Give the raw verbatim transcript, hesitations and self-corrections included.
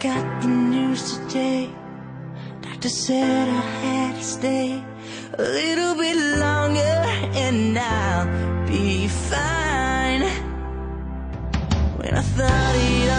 got the news today. Doctor said I had to stay a little bit longer and I'll be fine. When I thought it